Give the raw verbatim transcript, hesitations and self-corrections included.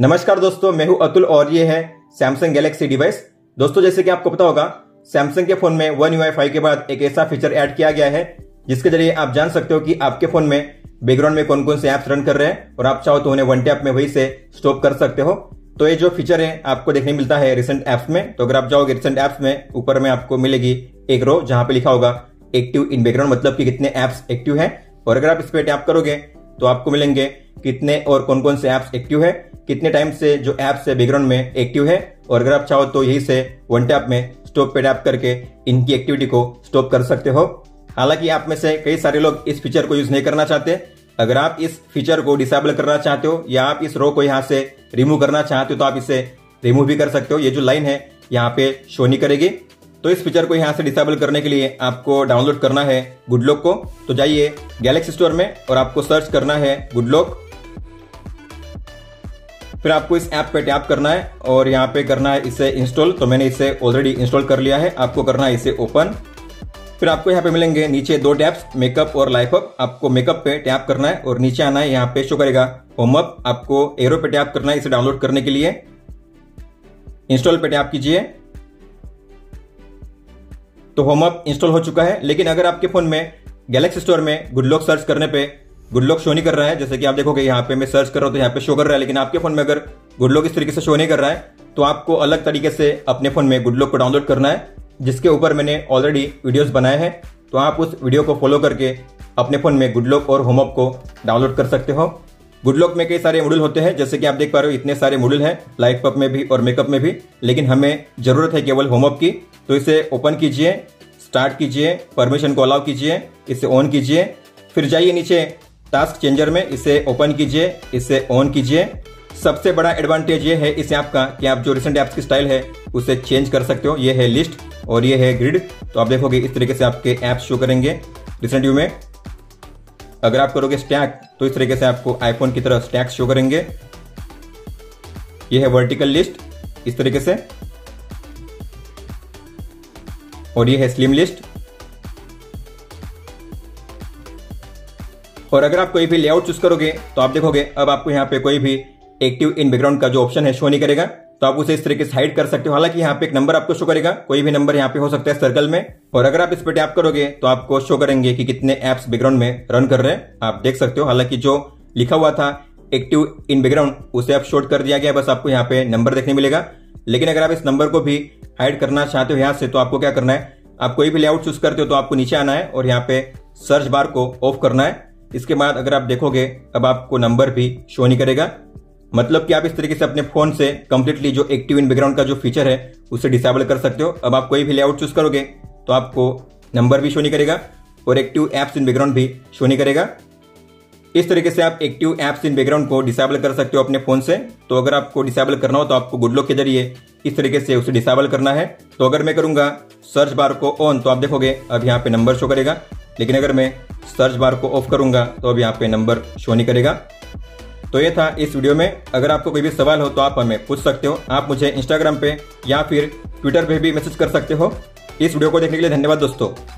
नमस्कार दोस्तों, मैं हूं अतुल और ये है सैमसंग गैलेक्सी डिवाइस। दोस्तों जैसे कि आपको पता होगा, सैमसंग के फोन में वन यू आई फाइव के बाद एक ऐसा फीचर ऐड किया गया है जिसके जरिए आप जान सकते हो कि आपके फोन में बैकग्राउंड में कौन कौन से ऐप्स रन कर रहे हैं और आप चाहो तो उन्हें वन टैप में वहीं से स्टॉप कर सकते हो। तो ये जो फीचर है आपको देखने मिलता है रिसेंट ऐप्स में। तो अगर आप जाओगे रिसेंट ऐप्स में, ऊपर में आपको मिलेगी एक रो जहां पे लिखा होगा एक्टिव इन बैकग्राउंड, मतलब कि कितने ऐप्स एक्टिव हैं। और अगर आप इस पे टैप करोगे तो आपको मिलेंगे कितने और कौन कौन से ऐप्स एक्टिव है, कितने टाइम से जो ऐप्स है बैकग्राउंड में एक्टिव है। और अगर आप चाहो तो यही से वन टैप में स्टॉप पे टैप करके इनकी एक्टिविटी को स्टॉप कर सकते हो। हालांकि आप में से कई सारे लोग इस फीचर को यूज नहीं करना चाहते। अगर आप इस फीचर को डिसेबल करना चाहते हो या आप इस रो को यहाँ से रिमूव करना चाहते हो तो आप इसे रिमूव भी कर सकते हो। ये जो लाइन है यहाँ पे शो नहीं करेगी। तो इस फीचर को यहाँ से डिसेबल करने के लिए आपको डाउनलोड करना है गुड लॉक को। तो जाइए गैलेक्सी स्टोर में और आपको सर्च करना है गुड लॉक। फिर आपको इस ऐप पे टैप करना है और यहाँ पे करना है इसे इंस्टॉल। तो मैंने इसे ऑलरेडी इंस्टॉल कर लिया है, आपको करना है इसे ओपन। फिर आपको यहाँ पे मिलेंगे नीचे दो टैब्स, मेकअप और लाइफ अप। आपको मेकअप पे टैप करना है और नीचे आना है, यहाँ पे शो करेगा होम अप। आपको एरो पे टैप करना है इसे डाउनलोड करने के लिए। इंस्टॉल पे टैप कीजिए तो होम अप इंस्टॉल हो चुका है। लेकिन अगर आपके फोन में गैलेक्सी स्टोर में गुड लॉक सर्च करने पे गुड लॉक शो नहीं कर रहा है, जैसे कि आप देखोगे यहाँ पे मैं सर्च कर रहा हूँ तो यहाँ पे शो कर रहा है, लेकिन आपके फोन में अगर गुड लॉक इस तरीके से शो नहीं कर रहा है तो आपको अलग तरीके से अपने फोन में गुड लॉक को डाउनलोड करना है, जिसके ऊपर मैंने ऑलरेडी वीडियोस बनाए हैं। तो आप उस वीडियो को फॉलो करके अपने फोन में गुड लॉक और होम अप को डाउनलोड कर सकते हो। गुड लॉक में कई सारे मॉड्यूल होते हैं, जैसे कि आप देख पा रहे हो इतने सारे मॉड्यूल हैं लाइफ अप में भी और मेकअप में भी, लेकिन हमें जरूरत है केवल होम अप की। तो इसे ओपन कीजिए, स्टार्ट कीजिए, परमिशन को अलाउ कीजिए, इसे ऑन कीजिए। फिर जाइए नीचे टास्क चेंजर में, इसे ओपन कीजिए, इसे ऑन कीजिए। सबसे बड़ा एडवांटेज ये है इस ऐप का कि आप जो रिसेंट ऐप्स की स्टाइल है उसे चेंज कर सकते हो। ये है लिस्ट और ये है ग्रिड। तो आप देखोगे इस तरीके से आपके ऐप्स शो करेंगे रिसेंट व्यू में। अगर आप करोगे स्टैक तो इस तरीके से आपको आईफोन की तरह स्टैक शो करेंगे। ये है वर्टिकल लिस्ट इस तरीके से, और ये है स्लिम लिस्ट। और अगर आप कोई भी लेआउट चूज करोगे तो आप देखोगे अब आपको यहाँ पे कोई भी एक्टिव इन बैकग्राउंड का जो ऑप्शन है शो नहीं करेगा। तो आप उसे इस तरीके से हाइड कर सकते हो। हालांकि यहाँ पे एक नंबर आपको शो करेगा, कोई भी नंबर यहाँ पे हो सकता है सर्कल में। और अगर आप इस पर टैप करोगे तो आपको शो करेंगे कि कितने ऐप्स बैकग्राउंड में रन कर रहे हैं, आप देख सकते हो। हालांकि जो लिखा हुआ था एक्टिव इन बैकग्राउंड उसे आप शॉर्ट कर दिया गया, बस आपको यहाँ पे नंबर देखने मिलेगा। लेकिन अगर आप इस नंबर को भी हाइड करना चाहते हो यहाँ से, तो आपको क्या करना है, आप कोई भी लेआउट चूज करते हो तो आपको नीचे आना है और यहाँ पे सर्च बार को ऑफ करना है। इसके बाद अगर आप देखोगे अब आपको नंबर भी शो नहीं करेगा, मतलब कि आप इस तरीके से अपने फोन से कंप्लीटली जो एक्टिव इन बैकग्राउंड का जो फीचर है उसे डिसेबल कर सकते हो। अब आप कोई भी लेआउट चूज करोगे तो आपको नंबर भी शो नहीं करेगा और एक्टिव ऐप्स इन बैकग्राउंड भी शो नहीं करेगा। इस तरीके से आप एक्टिव ऐप्स इन बैकग्राउंड को डिसेबल कर सकते हो अपने फोन से। तो अगर आपको डिसेबल करना हो तो आपको गुड लॉक के जरिए इस तरीके से उसे डिसेबल करना है। तो अगर मैं करूंगा सर्च बार को ऑन तो आप देखोगे अब यहाँ पे नंबर शो करेगा, लेकिन अगर मैं सर्च बार को ऑफ करूंगा तो अब यहाँ पे नंबर शो नहीं करेगा। तो ये था इस वीडियो में। अगर आपको कोई भी सवाल हो तो आप हमें पूछ सकते हो। आप मुझे इंस्टाग्राम पे या फिर ट्विटर पे भी मैसेज कर सकते हो। इस वीडियो को देखने के लिए धन्यवाद दोस्तों।